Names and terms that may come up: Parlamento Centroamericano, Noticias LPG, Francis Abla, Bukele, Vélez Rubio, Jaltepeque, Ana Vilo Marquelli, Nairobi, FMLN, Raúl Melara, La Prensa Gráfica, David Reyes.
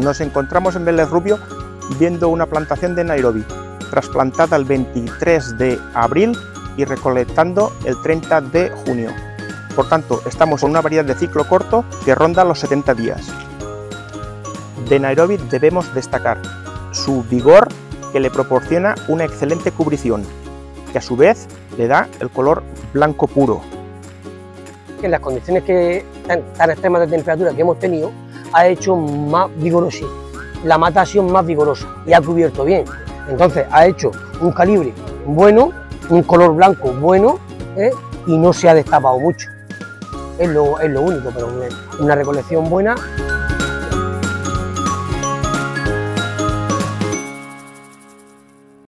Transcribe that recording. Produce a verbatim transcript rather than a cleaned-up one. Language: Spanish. Nos encontramos en Vélez Rubio viendo una plantación de Nairobi, trasplantada el veintitrés de abril y recolectando el treinta de junio. Por tanto, estamos en una variedad de ciclo corto que ronda los setenta días. De Nairobi debemos destacar su vigor, que le proporciona una excelente cubrición, que a su vez le da el color blanco puro. En las condiciones que tan, tan extremas de temperatura que hemos tenido, ha hecho más vigorosa, la mata ha sido más vigorosa y ha cubierto bien. Entonces ha hecho un calibre bueno, un color blanco bueno, ¿eh? Y no se ha destapado mucho. Es lo, es lo único, pero una, una recolección buena.